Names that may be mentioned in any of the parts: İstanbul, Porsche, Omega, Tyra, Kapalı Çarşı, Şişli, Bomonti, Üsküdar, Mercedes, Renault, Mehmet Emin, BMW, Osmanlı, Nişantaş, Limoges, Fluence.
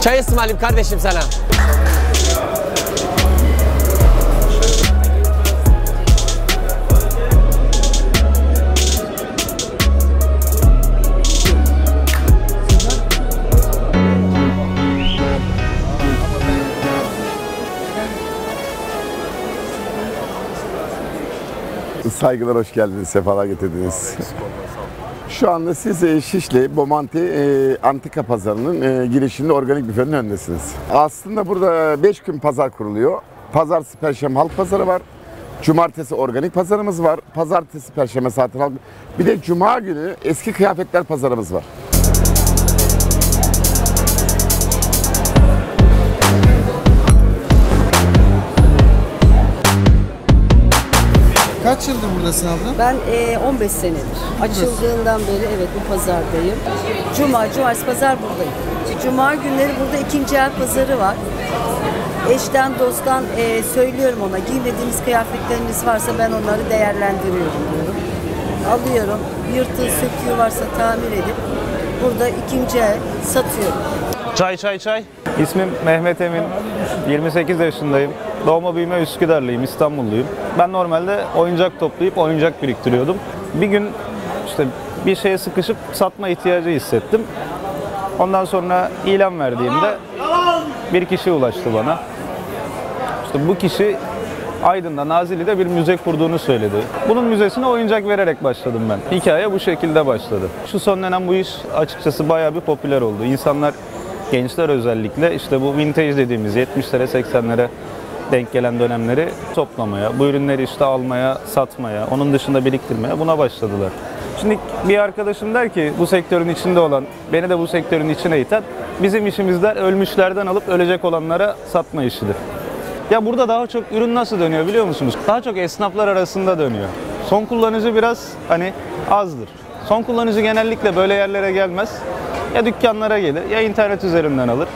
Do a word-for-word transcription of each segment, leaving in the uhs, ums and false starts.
Çay ısmarlayayım kardeşim sana. Saygılar, hoş geldiniz, sefalar getirdiniz. Şu anda siz Şişli, Bomonti Antika Pazarı'nın girişinde organik büfenin önündesiniz. Aslında burada beş gün pazar kuruluyor. Pazartesi, Perşembe halk pazarı var. Cumartesi organik pazarımız var. Pazartesi, Perşembe zaten halk. Bir de Cuma günü eski kıyafetler pazarımız var. Kaç yıldır buradasın abla? Ben e, on beş senedir. Açıldığından beri evet bu pazardayım. Cuma, cumartesi, pazar buradayım. Cuma günleri burada ikinci el pazarı var. Eşten, dosttan e, söylüyorum ona, giymediğiniz kıyafetleriniz varsa ben onları değerlendiriyorum diyorum. Alıyorum, yırtığı, söküğü varsa tamir edip burada ikinci el satıyorum. Çay, çay, çay. İsmim Mehmet Emin, yirmi sekiz yaşındayım. Doğma büyüme Üsküdarlıyım, İstanbulluyum. Ben normalde oyuncak toplayıp oyuncak biriktiriyordum. Bir gün işte bir şeye sıkışıp satma ihtiyacı hissettim. Ondan sonra ilan verdiğimde bir kişi ulaştı bana. İşte bu kişi Aydın'da, Nazilli'de bir müze kurduğunu söyledi. Bunun müzesine oyuncak vererek başladım ben. Hikaye bu şekilde başladı. Şu son dönem bu iş açıkçası bayağı bir popüler oldu. İnsanlar, gençler özellikle işte bu vintage dediğimiz yetmişlere, seksenlere denk gelen dönemleri toplamaya, bu ürünleri işte almaya, satmaya, onun dışında biriktirmeye, buna başladılar. Şimdi bir arkadaşım der ki bu sektörün içinde olan, beni de bu sektörün içine iten, bizim işimizler ölmüşlerden alıp ölecek olanlara satma işidir. Ya burada daha çok ürün nasıl dönüyor biliyor musunuz? Daha çok esnaflar arasında dönüyor. Son kullanıcı biraz hani azdır. Son kullanıcı genellikle böyle yerlere gelmez. Ya dükkanlara gelir ya internet üzerinden alır.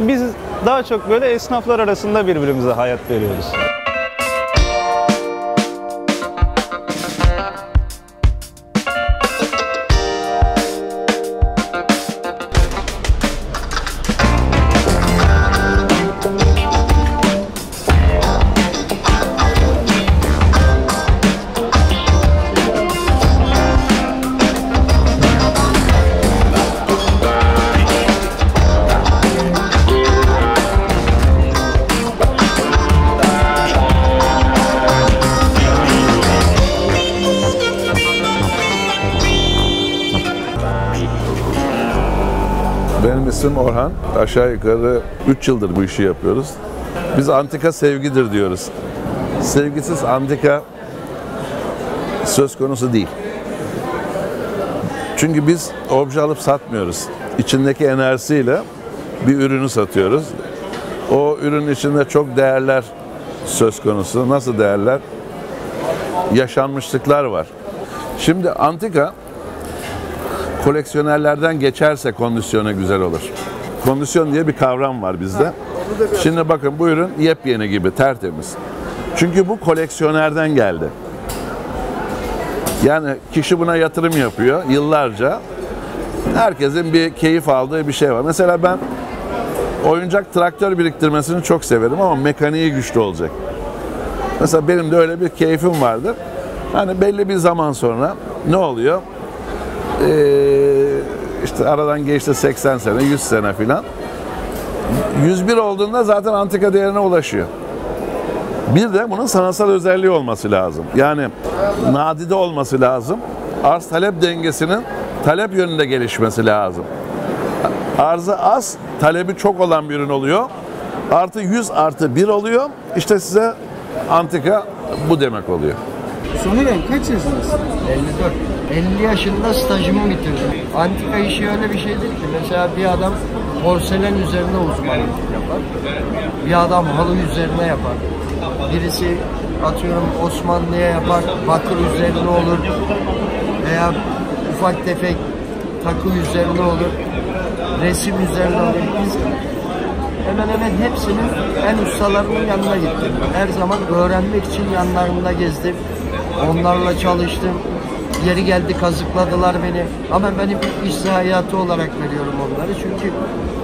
Biz daha çok böyle esnaflar arasında birbirimize hayat veriyoruz. Benim ismim Orhan. Aşağı yukarı üç yıldır bu işi yapıyoruz. Biz antika sevgidir diyoruz. Sevgisiz antika söz konusu değil. Çünkü biz obje alıp satmıyoruz. İçindeki enerjisiyle bir ürünü satıyoruz. O ürünün içinde çok değerler söz konusu. Nasıl değerler? Yaşanmışlıklar var. Şimdi antika koleksiyonerlerden geçerse kondisyona güzel olur. Kondisyon diye bir kavram var bizde. Şimdi bakın bu ürün yepyeni gibi, tertemiz. Çünkü bu koleksiyonerden geldi. Yani kişi buna yatırım yapıyor yıllarca. Herkesin bir keyif aldığı bir şey var. Mesela ben oyuncak traktör biriktirmesini çok severim ama mekaniği güçlü olacak. Mesela benim de öyle bir keyfim vardır. Hani belli bir zaman sonra ne oluyor? Ee, işte aradan geçti seksen sene, yüz sene filan. yüz bir olduğunda zaten antika değerine ulaşıyor. Bir de bunun sanatsal özelliği olması lazım. Yani nadide olması lazım. Arz talep dengesinin talep yönünde gelişmesi lazım. Arzı az, talebi çok olan bir ürün oluyor. Artı yüz artı bir oluyor. İşte size antika bu demek oluyor. Sonradan kaç yaşındasınız? elli dört. elli yaşında stajımı bitirdim. Antika işi öyle bir şeydir ki mesela bir adam porselen üzerine uzmanlık yapar. Bir adam halı üzerine yapar. Birisi atıyorum Osmanlı'ya yapar, bakır üzerine olur. Veya ufak tefek takı üzerine olur. Resim üzerine olur. Biz hemen hemen hepsinin en ustalarının yanına gittim. Her zaman öğrenmek için yanlarında gezdim. Onlarla çalıştım. Yeri geldi kazıkladılar beni. Ama benim iş zayiatı olarak veriyorum onları. Çünkü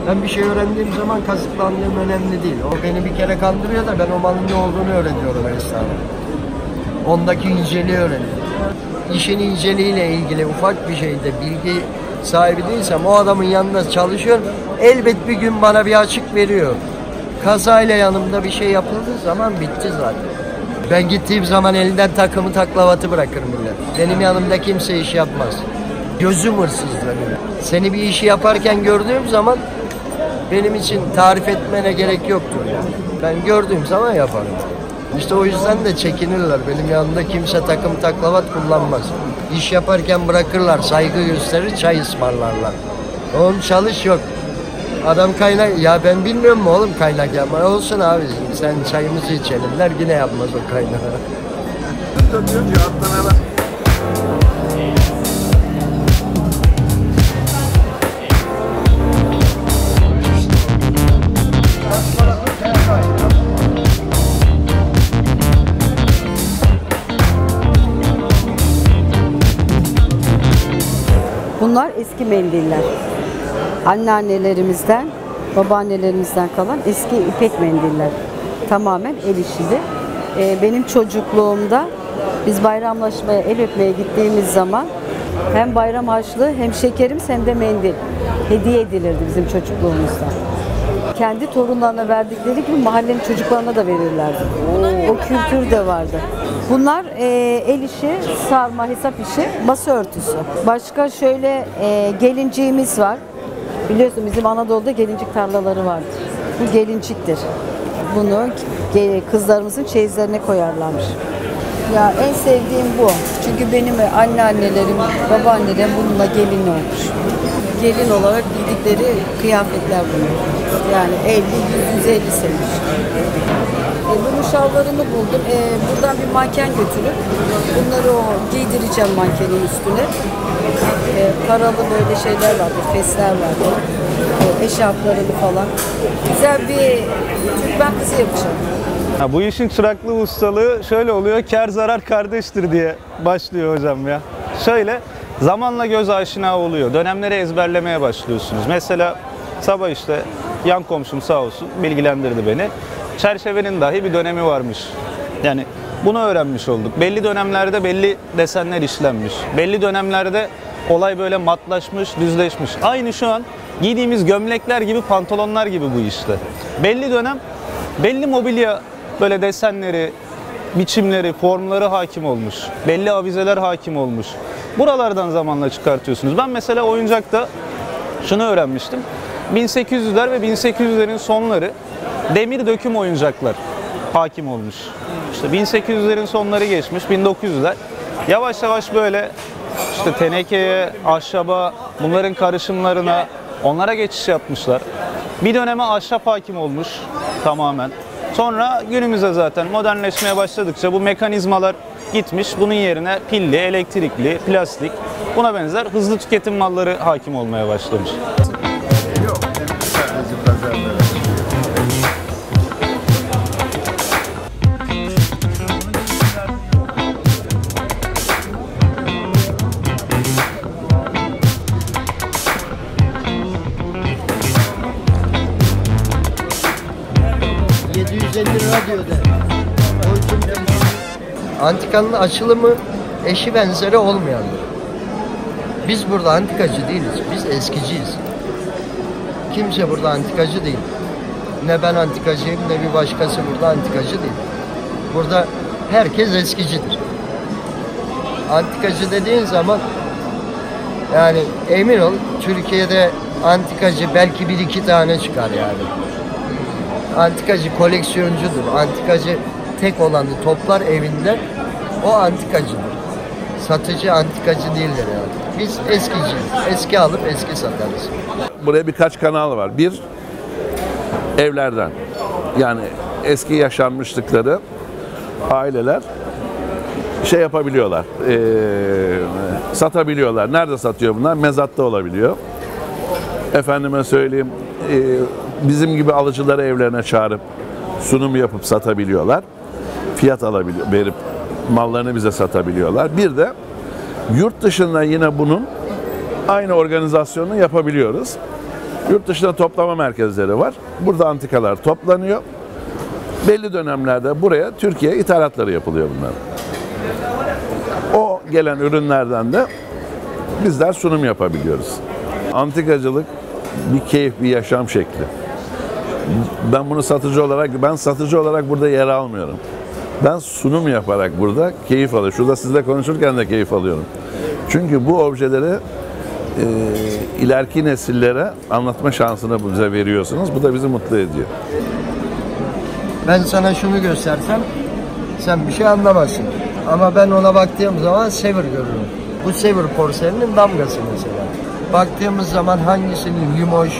ben bir şey öğrendiğim zaman kazıklandığım önemli değil. O beni bir kere kandırıyor da ben o malın ne olduğunu öğreniyorum esnada. Ondaki inceliği öğreniyorum. İşin inceliğiyle ilgili ufak bir şeyde bilgi sahibi değilsem o adamın yanında çalışıyorum. Elbet bir gün bana bir açık veriyor. Kazayla yanımda bir şey yapıldığı zaman bitti zaten. Ben gittiğim zaman elinden takımı taklavatı bırakırım millet. Benim yanımda kimse iş yapmaz. Gözüm hırsızlanıyor. Seni bir işi yaparken gördüğüm zaman benim için tarif etmene gerek yoktur. Ben gördüğüm zaman yaparım. İşte o yüzden de çekinirler. Benim yanımda kimse takım taklavat kullanmaz. İş yaparken bırakırlar, saygı gösterir, çay ısmarlarlar. Oğlum çalış yok. Adam kaynak, ya ben bilmiyorum mu oğlum kaynak yapma. Olsun abi, sen çayımızı içelimler yine yapmaz o kaynağı. Bunlar eski mendiller. Anneannelerimizden, babaannelerimizden kalan eski ipek mendiller. Tamamen el işiydi. Ee, benim çocukluğumda biz bayramlaşmaya, el öpmeye gittiğimiz zaman hem bayram harçlığı hem şekerimiz hem de mendil hediye edilirdi bizim çocukluğumuzda. Kendi torunlarına verdikleri gibi mahallenin çocuklarına da verirlerdi. Oo, o kültür de vardı. Bunlar e, el işi, sarma, hesap işi, masa örtüsü. Başka şöyle e, gelinciğimiz var. Biliyorsun bizim Anadolu'da gelincik tarlaları vardır. Bu gelinciktir. Bunu kızlarımızın çeyizlerine koyarlarmış. Ya en sevdiğim bu. Çünkü benim anneannelerim, babaannelerim bununla gelin olmuş. Gelin olarak giydikleri kıyafetler bunlar. Yani elli yüz elli senedir. E, bu muşavlarını buldum. E, buradan bir manken götürüp bunları o giydireceğim mankenin üstüne. E, paralı böyle şeyler vardı, fesler vardı. E, eşarplarını falan. Güzel bir Türkmen kızı yapacağım. Ha, bu işin çıraklı ustalığı şöyle oluyor, kâr zarar kardeştir diye başlıyor hocam ya. Şöyle, zamanla göz aşina oluyor. Dönemleri ezberlemeye başlıyorsunuz. Mesela sabah işte yan komşum sağ olsun bilgilendirdi beni. Çerçevenin dahi bir dönemi varmış. Yani bunu öğrenmiş olduk. Belli dönemlerde belli desenler işlenmiş. Belli dönemlerde olay böyle matlaşmış, düzleşmiş. Aynı şu an giydiğimiz gömlekler gibi, pantolonlar gibi bu işte. Belli dönem, belli mobilya böyle desenleri, biçimleri, formları hakim olmuş. Belli avizeler hakim olmuş. Buralardan zamanla çıkartıyorsunuz. Ben mesela oyuncakta şunu öğrenmiştim. bin sekiz yüzler ve bin sekiz yüzlerin sonları demir döküm oyuncaklar hakim olmuş. İşte bin sekiz yüzlerin sonları geçmiş, bin dokuz yüzler. Yavaş yavaş böyle işte tenekeye, ahşaba, bunların karışımlarına, onlara geçiş yapmışlar. Bir döneme ahşap hakim olmuş tamamen. Sonra günümüze zaten modernleşmeye başladıkça bu mekanizmalar gitmiş. Bunun yerine pilli, elektrikli, plastik, buna benzer hızlı tüketim malları hakim olmaya başlamış. Antikanın açılımı eşi benzeri olmayandır. Biz burada antikacı değiliz, biz eskiciyiz. Kimse burada antikacı değil. Ne ben antikacıyım ne bir başkası burada antikacı değil. Burada herkes eskicidir. Antikacı dediğin zaman yani emin ol Türkiye'de antikacı belki bir iki tane çıkar yani. Antikacı koleksiyoncudur, antikacı tek olanı toplar evinde, o antikacıdır. Satıcı antikacı değildir yani. Biz eskiciyiz, eski alıp eski satarız. Buraya birkaç kanal var. Bir, evlerden. Yani eski yaşanmışlıkları aileler şey yapabiliyorlar, ee, satabiliyorlar. Nerede satıyor bunlar? Mezatta olabiliyor. Efendime söyleyeyim, e, bizim gibi alıcıları evlerine çağırıp sunum yapıp satabiliyorlar. Fiyat alabiliyor, verip mallarını bize satabiliyorlar. Bir de Yurt dışında yine bunun aynı organizasyonunu yapabiliyoruz. Yurt dışında toplama merkezleri var. Burada antikalar toplanıyor. Belli dönemlerde buraya Türkiye ithalatları yapılıyor bunlar. O gelen ürünlerden de bizler sunum yapabiliyoruz. Antikacılık bir keyif, bir yaşam şekli. Ben bunu satıcı olarak, ben satıcı olarak burada yer almıyorum. Ben sunum yaparak burada keyif alıyorum. Şurada sizle konuşurken de keyif alıyorum. Çünkü bu objeleri e, ileriki nesillere anlatma şansını bize veriyorsunuz. Bu da bizi mutlu ediyor. Ben sana şunu göstersem sen bir şey anlamazsın. Ama ben ona baktığım zaman Sever görürüm. Bu Sever porselenin damgası mesela. Baktığımız zaman hangisinin Limoges,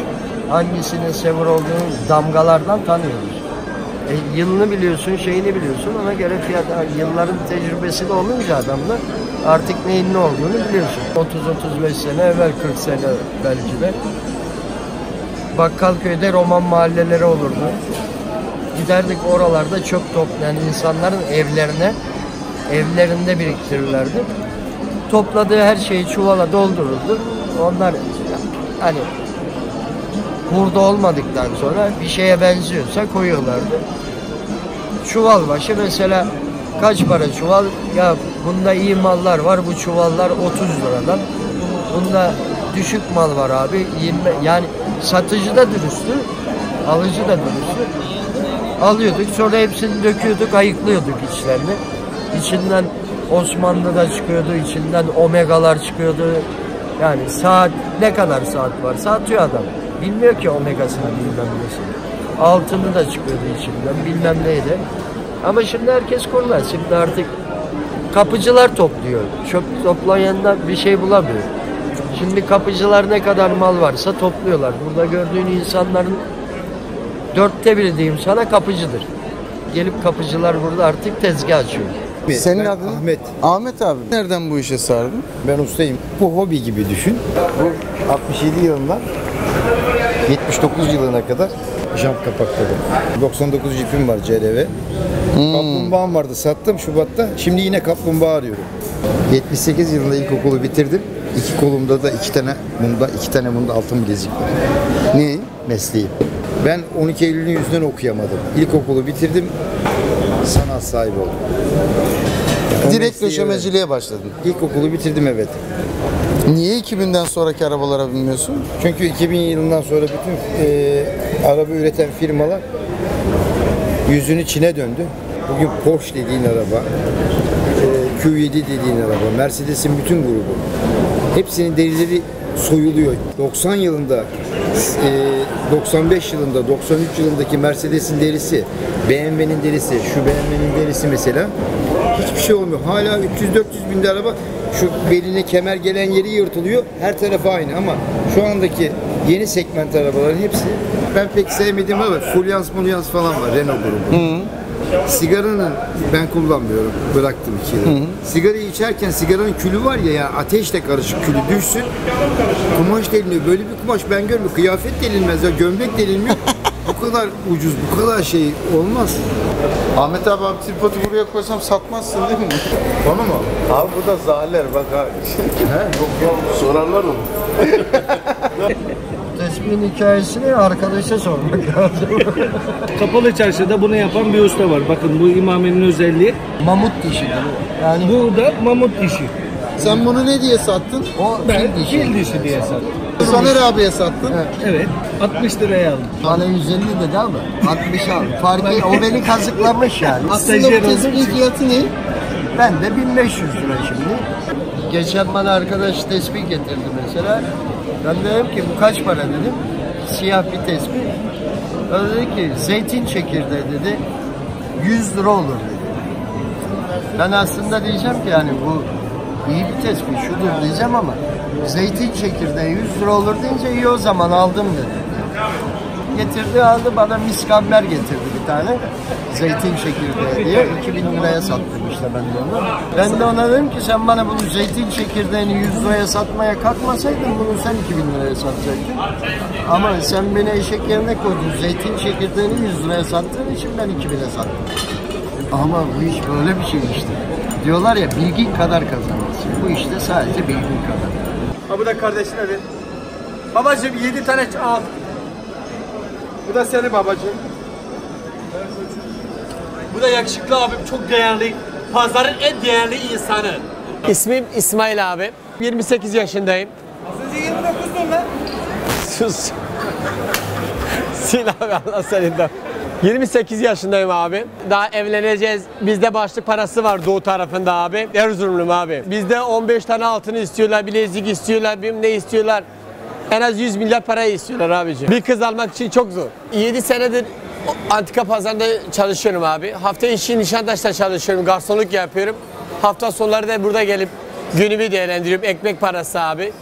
hangisinin Sever olduğunu damgalardan tanıyoruz. E, yılını biliyorsun, şeyini biliyorsun, ona göre fiyat, yılların tecrübesi de olunca adamla artık neyin ne olduğunu biliyorsun. otuz otuz beş sene evvel, kırk sene belki de Bakkalköy'de Roman mahalleleri olurdu. Giderdik oralarda çöp toplayan insanların evlerine, evlerinde biriktirirlerdi. Topladığı her şeyi çuvala doldururdu. Onlar hani burada olmadıktan sonra bir şeye benziyorsa koyuyorlardı. Çuval başı mesela kaç para çuval? Ya bunda iyi mallar var, bu çuvallar otuz liradan. Bunda düşük mal var abi yirmi. Yani satıcı da dürüstü, alıcı da dürüstü. Alıyorduk, sonra hepsini döküyorduk, ayıklıyorduk içlerini. İçinden Osmanlı da çıkıyordu, içinden Omegalar çıkıyordu. Yani saat, ne kadar saat var? Satıyor adam. Bilmiyor ki Omegasını, bilmem nesini. Altını da çıkıyordu içinden, bilmem neydi. Ama şimdi herkes korular. Şimdi artık kapıcılar topluyor. Çöp toplayanlar bir şey bulamıyor. Şimdi kapıcılar ne kadar mal varsa topluyorlar. Burada gördüğün insanların dörtte biri diyeyim sana kapıcıdır. Gelip kapıcılar burada artık tezgah açıyor. Senin adın? Ahmet. Ahmet abi. Nereden bu işe sardın? Ben ustayım. Bu hobi gibi düşün. Bu altmış yedi yılından yetmiş dokuz yılına kadar jant kapakladım. doksan dokuz jipim var C R V. Hmm. Kaplumbağam vardı, sattım Şubat'ta. Şimdi yine kaplumbağa arıyorum. yetmiş sekiz yılında ilkokulu bitirdim. İki kolumda da iki tane bunda, iki tane bunda altın bilezik var. Ne? Mesleğim. Ben on iki Eylül'ün yüzünden okuyamadım. İlkokulu bitirdim, sanat sahibi oldum. Direkt döşemeciliğe başladım. İlkokulu bitirdim, evet. Niye iki binden sonraki arabalara binmiyorsun? Çünkü iki bin yılından sonra bütün e, araba üreten firmalar yüzünü Çin'e döndü. Bugün Porsche dediğin araba, e, Q yedi dediğin araba, Mercedes'in bütün grubu. Hepsinin derileri soyuluyor. doksan yılında, doksan beş yılında, doksan üç yılındaki Mercedes'in derisi, B M W'nin derisi, şu B M W'nin derisi mesela hiçbir şey olmuyor. Hala üç yüz dört yüz binde araba, şu beline kemer gelen yeri yırtılıyor. Her tarafı aynı ama şu andaki yeni segment arabaların hepsi ben pek sevmediğim ama Fluence, Monuance falan var, Renault grubu. Hı-hı. Sigaranın, ben kullanmıyorum, bıraktım iki yıl. Sigarayı içerken sigaranın külü var ya, yani ateşle karışık külü düşsün, kumaş deliniyor. Böyle bir kumaş ben görmüyorum. Kıyafet delinmez ya, gömlek delinmiyor. Bu kadar ucuz, bu kadar şey olmaz. Ahmet abi, abi tripodu buraya koysam satmazsın değil mi? Onu mu? Abi bu da zahaler bak abi. Sorarlar mı? Tesbihin hikayesini arkadaşa sormak lazım. Kapalı Çarşı'da bunu yapan bir usta var. Bakın bu imamenin özelliği. Mamut dişi. Yani bu da mamut dişi. Sen bunu ne diye sattın? O ben fil dişi diye sattım. Saner abiye sattın. Evet. altmış liraya aldım. Bana yüz elli dedi ama altmış aldım. Farkı o beni kazıklamış yani. Aslında bu tesbihin fiyatı ne? Ben de bin beş yüz lira şimdi. Geçen bana arkadaş tesbih getirdi mesela. Ben dedim ki bu kaç para dedim, siyah bir tespih. Ben dedi ki zeytin çekirdeği dedi, yüz lira olur dedi. Ben aslında diyeceğim ki yani bu iyi bir tespih, şudur diyeceğim ama zeytin çekirdeği yüz lira olur deyince iyi o zaman aldım dedi. Getirdi aldı, bana miskamber getirdi bir tane, zeytin çekirdeği diye iki bin liraya sattım işte ben de onu. Ben de ona dedim ki sen bana bunu zeytin çekirdeğini yüz liraya satmaya kalkmasaydın bunu sen iki bin liraya satacaktın. Ama sen beni eşek yerine koydun, zeytin çekirdeğini yüz liraya sattığın için ben iki bine sattım. Ama bu iş böyle bir şey işte. Diyorlar ya, bilgin kadar kazanırsın. Bu işte sadece bilgin kadar. Ha, bu da kardeşine bir. Babacığım yedi tane al. Bu da senin babacığım. Bu da yakışıklı abim, çok değerli. Pazarın en değerli insanı. İsmim İsmail abi. yirmi sekiz yaşındayım. Aslında yirmi dokuzsun lan. Sus. Sil abi, Allah seninden. yirmi sekiz yaşındayım abi. Daha evleneceğiz. Bizde başlık parası var doğu tarafında abi. Erzurumluyum abi. Bizde on beş tane altını istiyorlar, bilezik istiyorlar, bilmem ne istiyorlar. En az yüz milyar parayı istiyorlar abiciğim. Bir kız almak için çok zor. yedi senedir antika pazarında çalışıyorum abi. Hafta içi Nişantaş'ta çalışıyorum, garsonluk yapıyorum. Hafta sonları da burada gelip günümü değerlendiriyorum. Ekmek parası abi.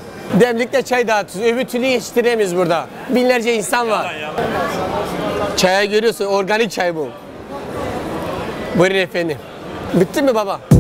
Demlikle çay dağıtıyoruz. Öbür türlü yetiştiremiyoruz burada. Binlerce insan var. Çaya görüyorsun, organik çay bu. Buyurun efendim. Bitti mi baba?